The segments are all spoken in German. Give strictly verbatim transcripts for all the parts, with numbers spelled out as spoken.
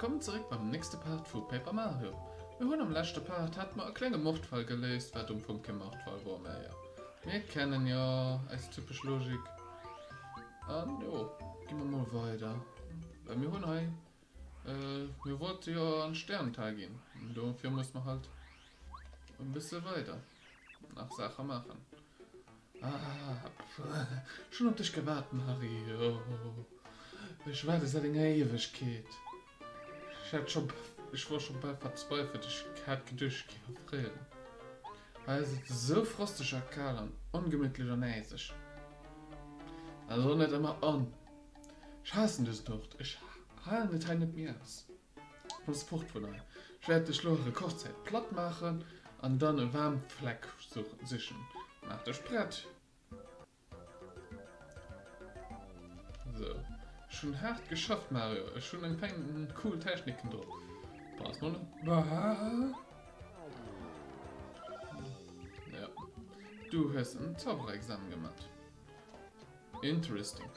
Willkommen zurück beim nächsten Part von Paper Mario. Wir haben am letzten Part hat man einen kleinen Mordfall gelöst, was um von keinem Mordfall war mehr. Ja. Wir kennen ja als typisch Logik. Und ja, gehen wir mal weiter. Weil wir haben halt, äh, wir wollten ja an Sternental gehen. Und dafür müssen wir halt ein bisschen weiter nach Sache machen. Ah, schon auf dich gewartet, Mario. Ich weiß, es hat eine Ewigkeit. Ich hatte schon, ich war schon bald verzweifelt, ich hatte gedacht, ich gehe weil es so frostischer Kerl und ungemütlich und näsig. Also nicht immer on. Ich hasse das dort, ich halte nicht mit mir aus. Und es frucht von euch. Ich werde die längere Kochzeit platt machen und dann einen warmen Fleck suchen. Nach der Brett. So. Schon hart geschafft, Mario. Schon ein paar coole Techniken drauf. Passt noch? Ja. Du hast ein Zauberexamen gemacht. Interesting.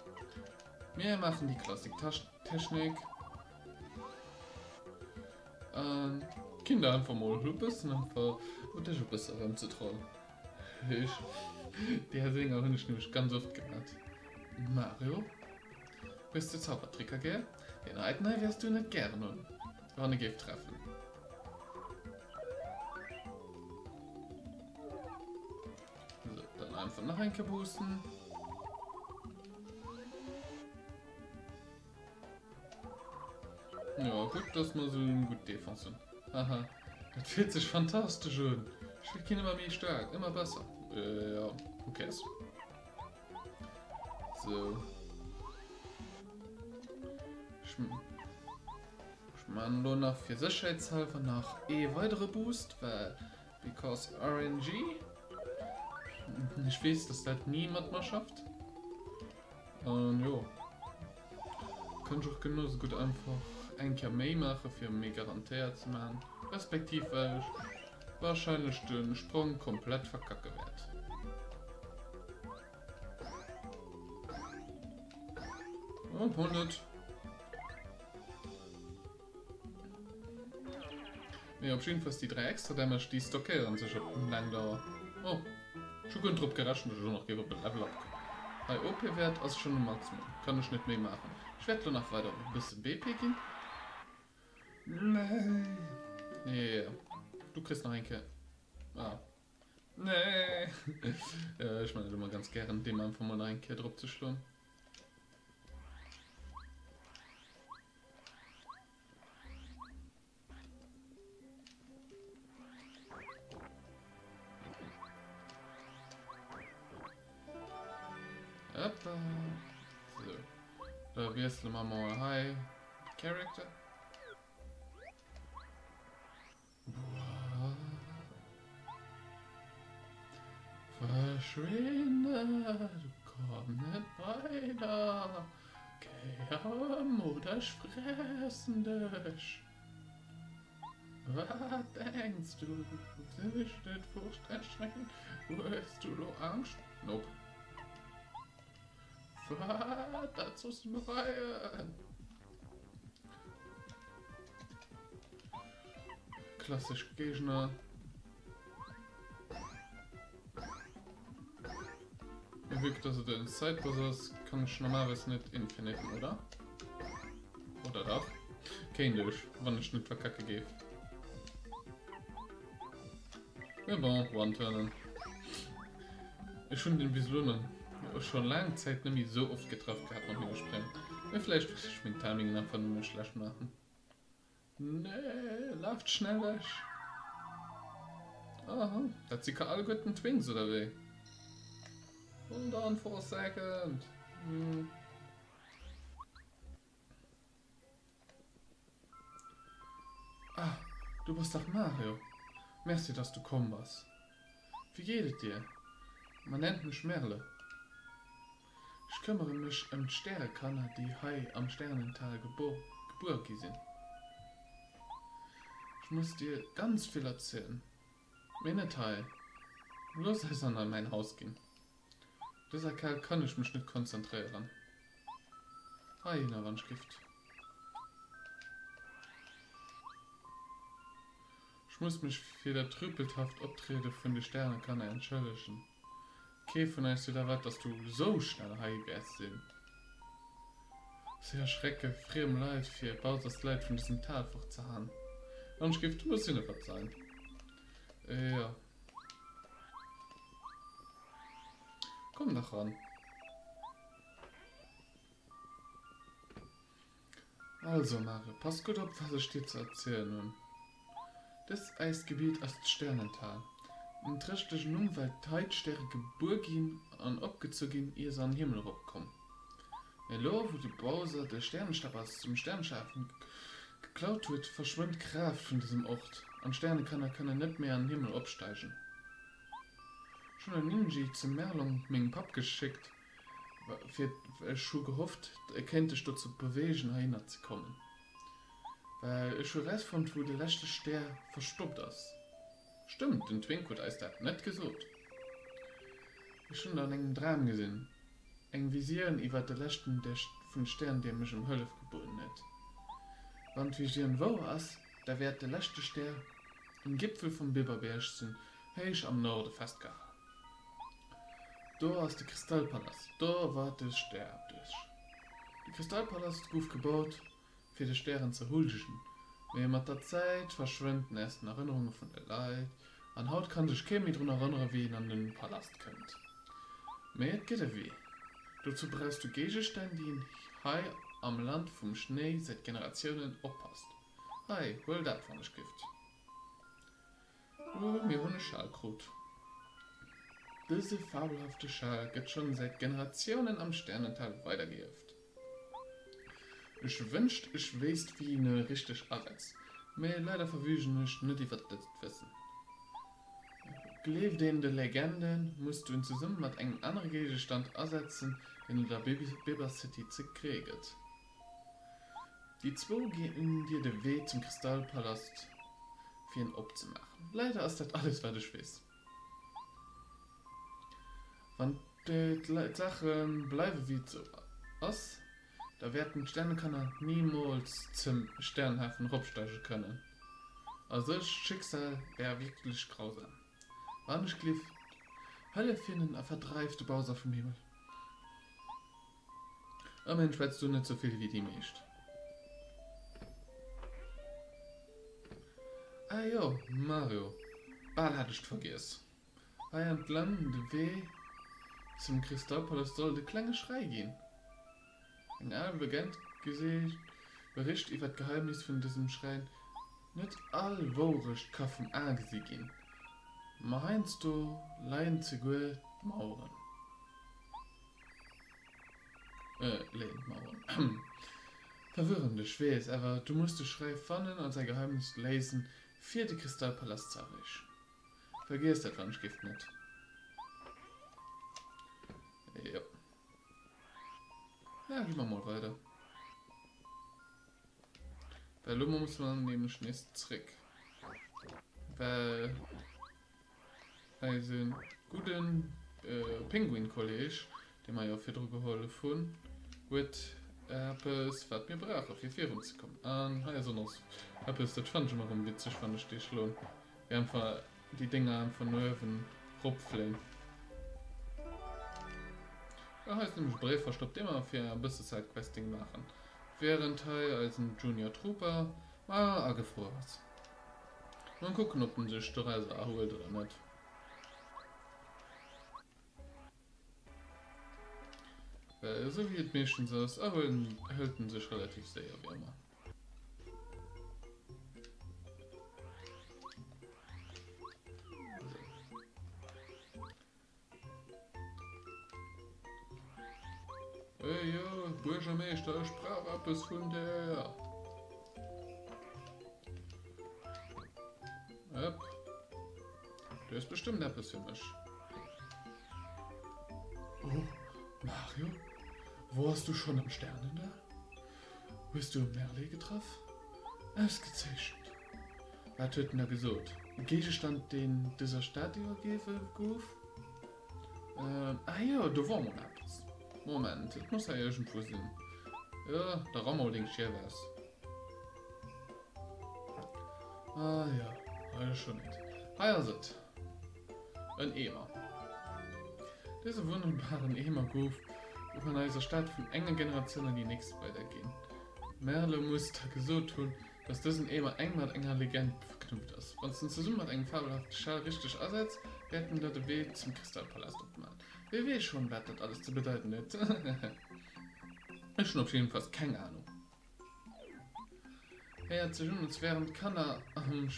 Wir machen die Klassik-Technik. Ähm, Kinder einfach mal ein bisschen einfach. Und das ist ein bisschen rumzutrauen. Ich. Die hat den auch nicht nämlich ganz oft gemacht. Mario? Bist du Zaubertricker, gell? Den alten wärst du nicht gerne. Ohne Gift treffen. So, dann einfach noch ein Kabusten. Ja, gut, dass wir so eine gute Defense sind. Haha, das fühlt sich fantastisch an. Ich will Kinder immer mehr stark, immer besser. Äh, ja, who cares? So. Ich meine nur noch für Sicherheitshalber noch E weitere Boost, weil because R N G. Ich weiß, dass das niemand mehr schafft. Und jo. Kann ich auch genauso gut einfach ein Kamei machen für mich garantiert zu machen. Respektiv, weil ich wahrscheinlich den Sprung komplett verkacke werde. Und hundert. Ja, auf jeden Fall die drei extra Damage, die stockieren sich auf lang dauer. Oh, schon gut drauf geraschen, dass ich schon noch gebe bei Level Up. Bei O P-Wert ist schon ein Maximum, kann ich nicht mehr machen. Ich werde nur noch weiter ein bisschen B P gehen. Nein. Nee, du kriegst noch ein Kerl. Ah. Nee. Ja, ich meine immer ganz gern, dem einfach mal einen Kerl drauf zu schlagen. So, da wirst du mal mal High Character. Verschwinde, komm nicht weiter. Geh um oder ich fressen dich. Was denkst du? Du bist nicht furchterschreckend. Willst du doch Angst? Nope. Dazu ist eine Reihe. Klassisch Gegner. Mir wirkt, dass er den Side-Buzzers kann ich normalerweise nicht infiniten, oder? Oder doch? Kein Dish, wann ich nicht verkacke gebe. Ja, bon, One-Turnen. Ich finde den Vislunen. Schon lange Zeit nämlich so oft getroffen gehabt und mich gesprengt. Vielleicht würde ich mein Timing einfach nur mit Slash machen. Nee, läuft schneller. Aha, das hat sie keinen alten Twins oder wie? Hold on for a second. Hm. Ah, du bist doch Mario. Merci, dass du kommen warst. Wie geht es dir? Man nennt mich Merle. Ich kümmere mich um die Sternenkanner, die hier am Sternental geborgen sind. Ich muss dir ganz viel erzählen. Mir nicht heil. Bloß als er an mein Haus ging. Dieser Kerl kann ich mich nicht konzentrieren. Hi, na, wann Schrift. muss mich für der trüppelhaft Abtreten von den Sternen kann er entschuldigen. Okay, von euch du da was, dass du so schnell heil wärst sind. Sehr schrecke, fremd Leid für baut das Leid von diesem Tatfach zu haben. Und ich gebe, du musst ihnen was sein. Äh, ja. Komm nach ran. Also, Mare, pass gut auf, was ich dir zu erzählen habe. Das Eisgebiet ist Sternental. Im trächtlichen Umwelt teilt stärke Burgen an abgezogen, ihr seinen Himmel hochkommen. Hallo, wo die Bowser der Sternenstappers zum Sternenschaffen geklaut wird, verschwindet Kraft von diesem Ort. An Sterne kann er, kann er nicht mehr an den Himmel absteigen. Schon ein Ninji zum Merlon meinen Pap geschickt, wird schon gehofft, er könnte sich dort zu bewegen, hierher zu kommen. Weil ich schon weiß von, wo der letzte Stern verstoppt ist. Stimmt, den Twinkwood ist das nicht gesucht. Ich habe schon an einem Dramen gesehen. Ein Visieren über den letzten der von Stern, der mich im Hölle geboten hat. Wenn Visieren wo ist, da wird der letzte Stern im Gipfel vom Biberberg sind, heisch am Norden festgehalten. Da ist der Kristallpalast, da war der Stern. Der Kristallpalast wurde gebaut, für die Sterne zu huldigen. Wenn mit der Zeit verschwinden erst Erinnerungen von der Leid, an Haut kann sich keiner daran erinnern, wie ihr an den Palast kommt. Mehr geht er weh. Dazu brauchst du Gegenstände, die in Hai am Land vom Schnee seit Generationen aufpasst. Hai, hol das von der Gift. Nur mir ohne Schalkrut. Diese fabelhafte Schal wird schon seit Generationen am Sternental weitergehilft. Ich wünschte, ich wüsste, wie eine richtig arbeitet. Mir leider verwüschen ich nicht, die wird das wissen. Gleich den der Legenden musst du ihn zusammen mit einem anderen Gegenstand ersetzen, den du der Biber City kriegst. Die zwei gehen dir den Weg zum Kristallpalast, für ihn abzumachen. Leider ist das alles, was ich weiß. Wenn die Sachen bleiben wie so was, da werden Sternenkanner niemals zum Sternhafen rupsteigen können. Also das Schicksal wäre wirklich grausam. Wann ich gliff, Hölle finden eine verdreifte Bowser vom Himmel. Immerhin schwätzt du nicht so viel wie die Mächt. Ah jo, Mario, Ball hattest vergiss. Bei entlang der Weg zum Kristallpalast soll der kleine Schrei gehen. Ein Albegant gesehen bericht über das Geheimnis von diesem Schrein. Nicht allwohrisch kann vom Angesicht gehen. Meinst du, Lein zu gut Mauern? Äh, Lein, Mauern. Verwirrende Schwäß, aber du musst den Schrei fanden und sein Geheimnis lesen, für die Kristallpalast zerrisch. Vergiss das Wandgift nicht. Ja. Ja, gehen wir mal weiter. Bei Lumo muss man nämlich nächsten Trick. Weil also einen guten äh, Penguin-College, den man ja viel drüber geholfen hat, wird etwas, was mir braucht, auf die Ferien zu kommen. Und also noch etwas, das fand ich mal witzig, fand ich die schon. Wir haben einfach die Dinger einfach nur auf den Rupfling. Da heißt nämlich Brave verstoppt immer für ein bisschen Side-Questing machen. Während Teil als ein Junior Trooper mal angefroren ist. Nun gucken, ob man sich die Reise erholt oder nicht. Weil so wie es Mädchen so ist, aber halten sich relativ sehr wärmer. So. Hey yo, Bürgermeister, sprach ab bis von der. Ab. Du hast bestimmt etwas für mich. Oh, Mario? Warst du schon am Sternen da? Bist du im Merle getroffen? Ausgezeichnet. Was hat denn da gesagt? Ein Gegenstand, den dieser Statue gegeben hat? Ähm, ah ja, da war mal etwas. Moment, ich muss ja irgendwo sein. Ja, da Raum links hier wär's. Ah ja, Alles schön. Heirat. Ein Ehemann. Diese wunderbaren Ehemann-Ruf über dieser Stadt von enger Generation an die nächste weitergehen. Merle muss Tage so tun, dass dessen Ehemann eng mit enger Legende verknüpft ist. Wenn es in Zusammen mit einem fabelhaften Schal richtig ersetzt, werden die Leute weh zum Kristallpalast aufmachen. Wer weh schon, was das alles zu bedeuten hat. Ich schon auf jeden Fall keine Ahnung. Er hat sich um uns während Kanner am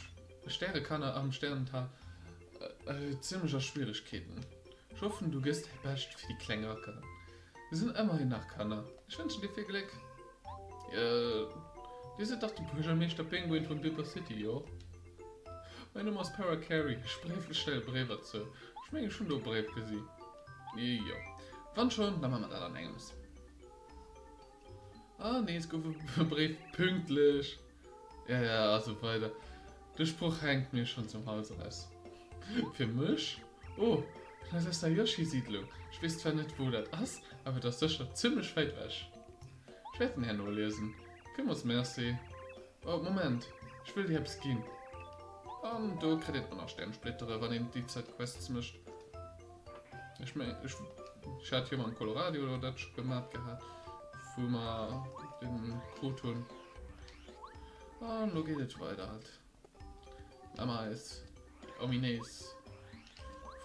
Sterne-Kanner am Sternental äh, äh, ziemlicher Schwierigkeiten. Ich hoffe, du gehst best für die Klängerke. Wir sind immerhin nach Kanner. Ich wünsche dir viel Glück. Äh, diese dachte ich, der Penguin von Paper City, jo. Meine Nummer ist Para Carey. Ich spreche schnell Brever zu. Ich meine schon nur Brev für sie. Jo. Wann schon? Dann machen wir da dann Engels. Ah, nee, es geht für Brev pünktlich. Ja, ja, also weiter. Der Spruch hängt mir schon zum Hals raus. Für mich? Oh, das ist eine Yoshi-Siedlung. Ich weiß zwar nicht, wo das ist, aber das ist schon ziemlich weit weg. Ich werde den Herrn nur lesen. Können wir uns merci. Oh, Moment. Ich will die Apps gehen. Und da kredit man auch Sternsplitter, wenn ihr die Zeit Quests mischt. Ich meine, ich, ich hatte hier mal in Colorado oder das schon gemacht gehabt. Wo man den Proton. Und da geht es weiter halt. Damals, Omines.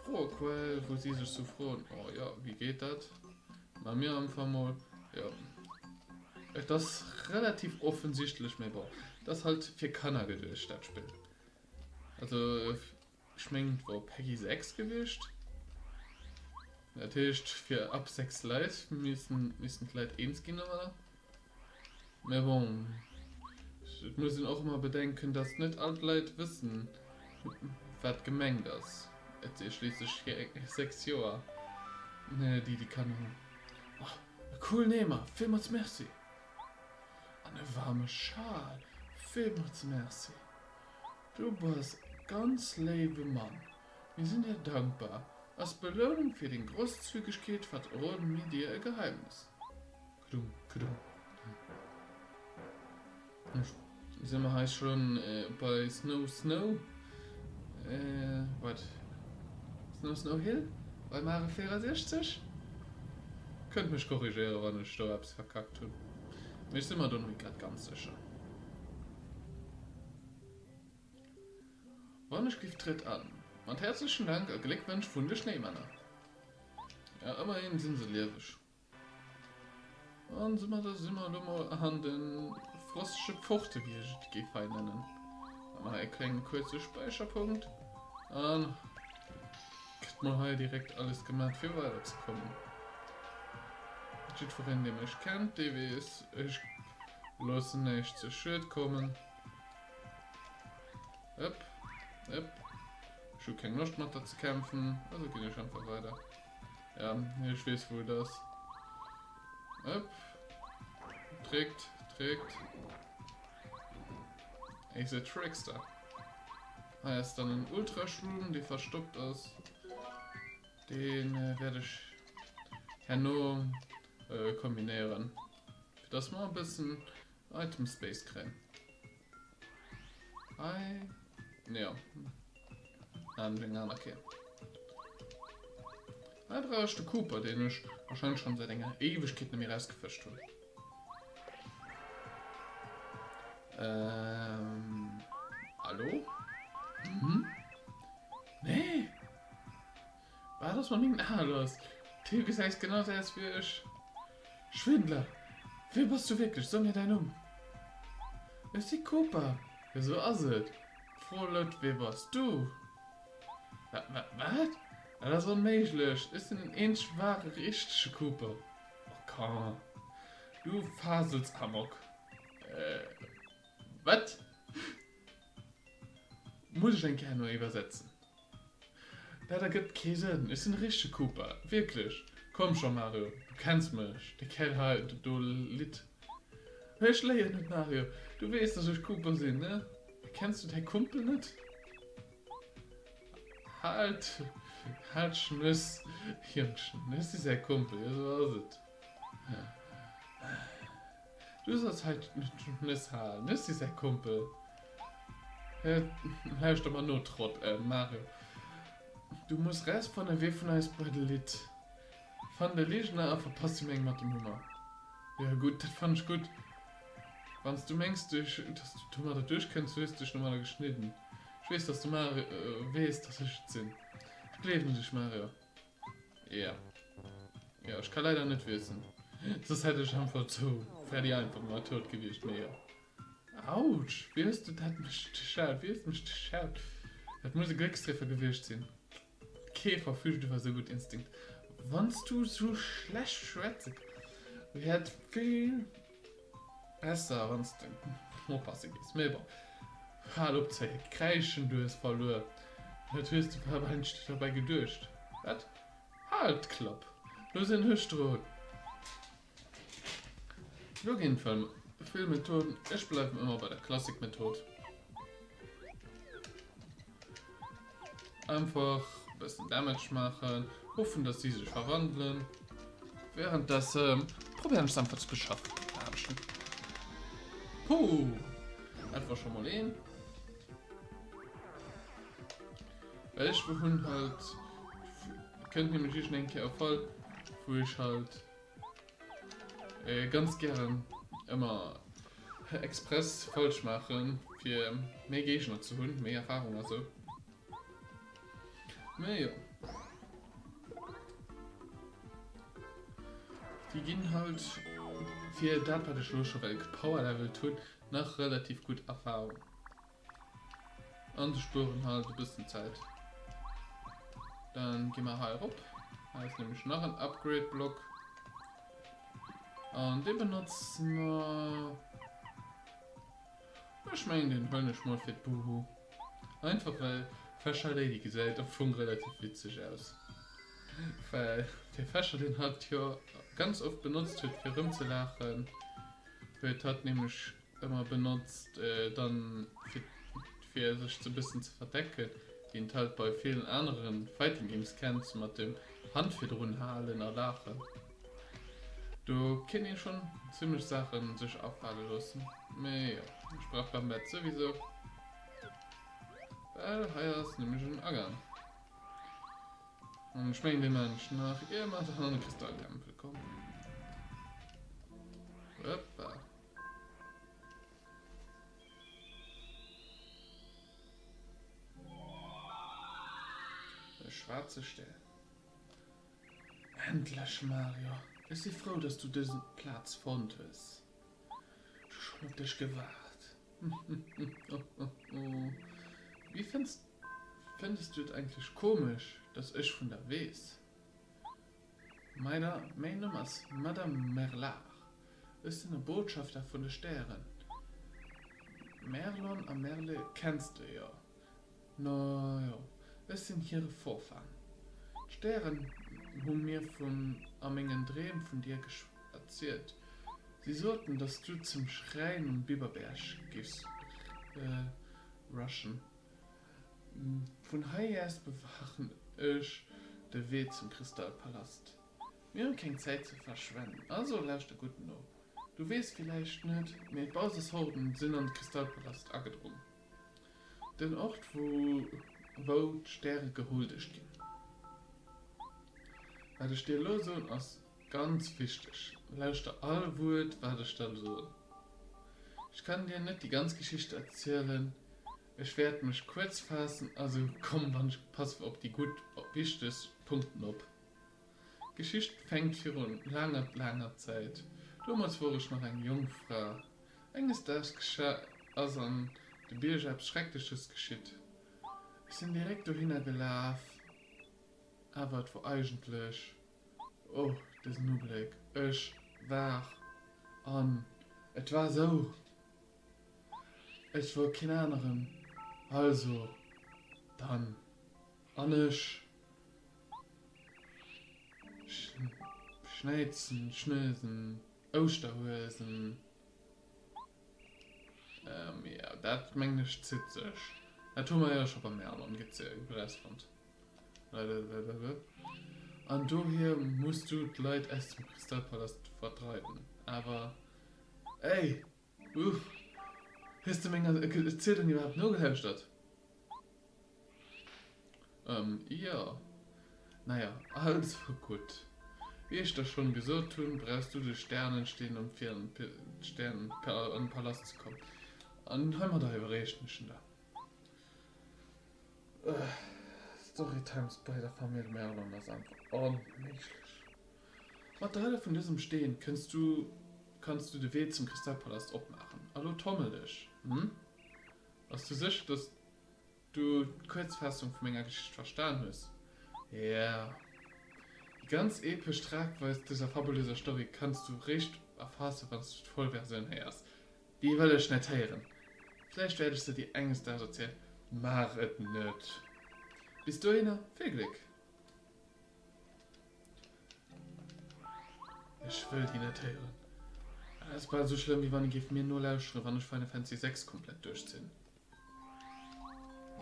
Frohe Quell, wo sie sich so frohen. Oh ja, wie geht das? Bei mir am Vermol. Ja. Das ist relativ offensichtlich, mein Bauch. Das halt für Kanner gedischt, das Spiel. Also, schminkt war Peggy sechs gewischt. Natürlich für ab sechs Leute müssen, müssen vielleicht eins gehen, aber. Aber bon. Ich muss ihn auch immer bedenken, dass nicht alle Leute wissen, was gemengt ist. Jetzt ist schließlich sechs Jahre, ne, die die kann. Oh, cool Nehmer, vielmals merci. Eine warme Schal, vielmals merci. Du bist ganz liebe Mann. Wir sind dir dankbar. Als Belohnung für den Großzügigkeit vertrauen wir dir ein Geheimnis. Kudum, kudum. Sind wir halt schon äh, bei Snow Snow? Äh, was? Snow Snow Hill? Bei Mario vierundsechzig? Könnt mich korrigieren, wenn ich da hab's verkackt habe. Mir sind wir da noch gerade ganz sicher. Wonneschlief tritt an. Und herzlichen Dank, ein Glückwunsch von den Schneemänner. Ja, immerhin sind sie lebisch. Und sind wir da, sind wir da mal an den. Frostische Pforte, wie ich die Gefallen nennen. Mal einen kleinen kurzen Speicherpunkt. Dann kriegt man halt direkt alles gemacht, für weiterzukommen. Steht vorhin, den ich kennt, die weiß, ich lasse nicht zu Schild kommen. Öpp, öpp. Ich habe keine Lust mehr, da zu kämpfen, also gehe ich einfach weiter. Ja, ich weiß wohl das. Öpp. Trägt. Er ist ein Trickster. Er ist dann ein Ultraschlumm, die verstoppt ist. Den äh, werde ich ja nur äh, kombinieren. Für das mal ein bisschen Item Space kriegen. I. Ja. An den Anarchie. Er braucht den Koopa, den ich wahrscheinlich schon seit einer Ewigkeit nicht mehr rausgefischt habe. Ähm. Hallo? Mhm. Nee! War das mal nicht alles? T V sagt genau das wie ich. Schwindler! Wer bist du wirklich? So mir dein um. Ist die Koopa? Wieso ist es? Frohe Leute, wer bist du? Was? Was? Das ist unmöglich. Ist denn ein ähnlich wahre, richtige Koopa? Oh, komm. Du faselst amok. Äh. Was? Muss ich den Kern nur übersetzen? Da, da gibt keinen Sinn. Ist ein richtiger Koopa. Wirklich. Komm schon, Mario. Du kennst mich. Die Kerl halt. Du lit. Ich lehe nicht, Mario. Du weißt, dass ich Koopa bin, ne? Kennst du deinen Kumpel nicht? Halt. Halt, Schmiss. Jungchen. Das ist der Kumpel. Das war's es. Ja. Du sollst halt nicht haben, das ist der Kumpel. Herrscht aber nur Trott, äh, Mario. Du musst Rest von der Waffenheit bei der Lit. Von der Legionär verpasst die Menge mit dem Hummer. Ja gut, das fand ich gut. Wenn du meinst, dass du Tomate durchkennst, wirst du dich nochmal geschnitten. Ich weiß, dass du Mario, äh, weißt, dass ich es bin. Ich glaube nicht, Mario. Ja. Ja, ich kann leider nicht wissen. Das hätte ich einfach so. Wäre die einfach mal tot gewesen, mehr. Autsch, wie hast du das nicht geschaut? Wie hast du mich geschaut? Das muss ein Glückstreffer gewesen sein. Käfer fühlt über so gut Instinkt. Wannst du so schlecht schwätzig? Wir hätten viel besser, wannst du hochpassig ist. Milber. Hallo, Zeig, kreischen du es verloren. Natürlich hast du ein paar Menschen dabei gedurcht. Was? Halt, Klopp. Du sind Hüstroh. Wir gehen Film. Filmmethoden. Ich bleibe immer bei der Klassikmethode. Einfach ein bisschen Damage machen, hoffen, dass die sich verwandeln. Während das ähm, probieren wir es einfach zu beschaffen. Da habe ich schon. Puh! Einfach schon mal ein. Weil ich wohin halt. Könnt ihr mich nicht erfolgen, wo ich halt äh, ganz gern immer express falsch machen, für mehr Gegner zu holen, mehr Erfahrung also. Mehr, ja. Die gehen halt für Datenpartei-Schlusser, weil Power-Level tun, nach relativ gut Erfahrung. Und spüren halt ein bisschen Zeit. Dann gehen wir halt hoch. Da ist nämlich noch ein Upgrade-Block. Und den benutzen wir. Ich meine den Höllenschmolf für Buhu. Einfach weil Fascher Lady Gesellschaft schon relativ witzig aus. Weil der Fascher den hat hier ganz oft benutzt wird für rumzulachen. Wird hat nämlich immer benutzt, äh, dann für, für sich so ein bisschen zu verdecken. Den halt bei vielen anderen Fighting Games kennt mit dem Handfedern halen oder lachen. Du kennst ja schon ziemlich Sachen sich aufladen lassen. Nee, ja. Ich brauche beim Bett sowieso. Weil heuer ist nämlich ein Aggern. Und schmecken die Menschen nach immer nach einer Kristalltempel kommen. Hoppa. Der schwarze Stern. Endlich, Mario. Ich bin froh, dass du diesen Platz fandest. Ich hab dich gewagt. oh, oh, oh. Wie findest, findest du es eigentlich komisch, dass ich von der weiß? Meine, mein Name ist Madame Merlach. Ist eine Botschafter von den Sternen. Merlon und Merle kennst du ja. Na ja, es sind ihre Vorfahren. Sterne haben mir von Armingen Drehen von dir erzählt. Sie sollten, dass du zum Schrein und Biberberg gehst. Äh, Russian. Von Hayas bewachen ich den Weg zum Kristallpalast. Wir haben keine Zeit zu verschwenden, also lauscht der guten No. Du weißt vielleicht nicht, mit Bowser's Horden sind an den Kristallpalast angedrungen. Den Ort, wo, wo Sterne geholt ist. Was ich dir los soll, ist ganz wichtig. Lauschte alle Wort, was ich dir so. Ich kann dir nicht die ganze Geschichte erzählen. Ich werde mich kurz fassen, also komm, wann ich passe auf die gut wichtigsten Punkten ab. Geschichte fängt für eine lange, lange Zeit. Damals war ich noch eine Jungfrau. Eines Tages geschah, als an der Birge etwas Schreckliches geschieht. Ich bin direkt dahinter gelaufen. Aber wo eigentlich? Oh, das Nublick. Ich war an. Es war so. Es war keine anderen. Also, dann. An ich. Sch Schneizen, Schnösen, Osterhösen. Ähm, ja, das meine ich zitzig. Da tun wir ja schon bei Merlon gezogen, über das Land. Und du hier musst du die Leute erst zum Kristallpalast vertreiben. Aber, ey, uff, Nächste Menge erzählt und ihr habt nur gehört. Ähm, ja. Naja, also gut. Wie ich das schon gesagt tun, brauchst du die Sterne stehen, um in den Palast zu kommen. Und haben wir da überrascht nicht da. Storytimes bei der Familie Merlon, das ist einfach ordentlich. Material von diesem Stehen kannst du, kannst du den Weg zum Kristallpalast abmachen. Hallo Tommelisch, hm? Hast du sicher, dass du die Kurzfassung von meiner Geschichte verstanden hast? Ja. Yeah. Die ganz episch Tragweise dieser fabulösen Story kannst du recht erfassen, wenn du die Vollversion hast. Die will ich nicht hören. Vielleicht werde ich dir die Angst da erzählen. Mach es nicht. Bist du einer? Viel Glück. Ich will die nicht hören. Es ist bald so schlimm, wie wenn ich mir nur lauschen, wenn ich Final Fantasy sechs komplett durchziehe.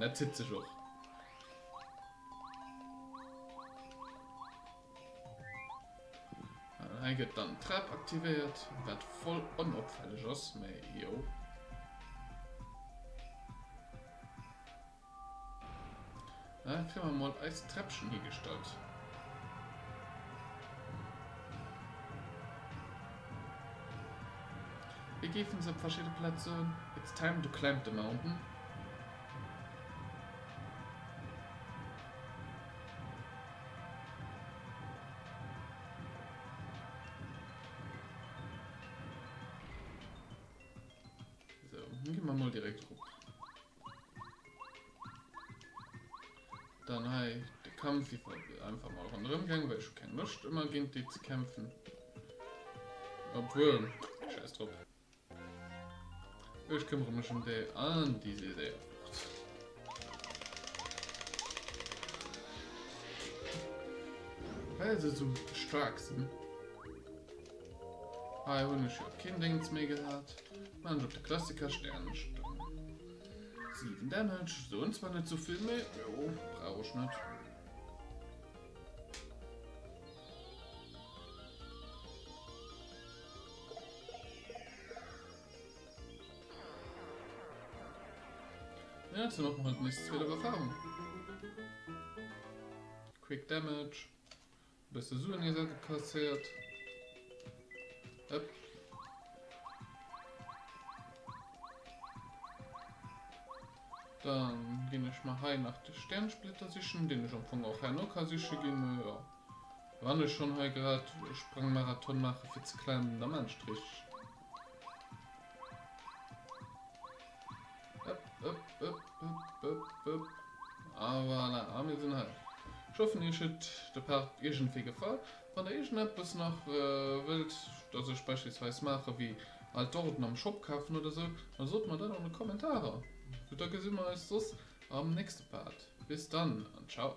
Na, zitze ich auch. Dann wird dann Trap aktiviert, wird voll unauffällig aus, mei, yo. Na, können wir mal als Treppchen hier gestalten. Wir gehen auf verschiedene Plätze. It's time to climb the mountain. So, dann gehen wir mal direkt hoch. Dann hey, der Kampf, ich will einfach mal runtergegangen, weil ich keine Lust immer gegen die zu kämpfen. Obwohl, scheiß drauf. Ich kümmere mich um die an diese Seeflucht. Weil sie so stark sind. Ah, ich habe nicht kein Dings mehr gehabt. Man hat der Klassiker Sternenstern. Sieben Damage, sonst war nicht so viel mehr. Jo, brauche ich nicht. Ja, zu machen wir nichts wieder Erfahrung. Quick Damage. Bisschen Souvenir gekassiert. Up. Dann gehe ich mal heim nach den Sternsplitter sichern, den ich am Anfang auch heim noch kann sichern gehen. Ja. Wann ich schon heim gerade Sprangmarathon mache für zu kleinen Dammenstrich. Aber na, wir sind halt. Ich hoffe, ihr schüttet der Part irgendwie gefallen. Wenn ihr irgendetwas noch äh, wollt, dass ich beispielsweise mache, wie halt dort am Shop kaufen oder so, dann sucht man dann auch in die Kommentare. Gut, dann sehen wir uns am nächsten Part. Bis dann und ciao.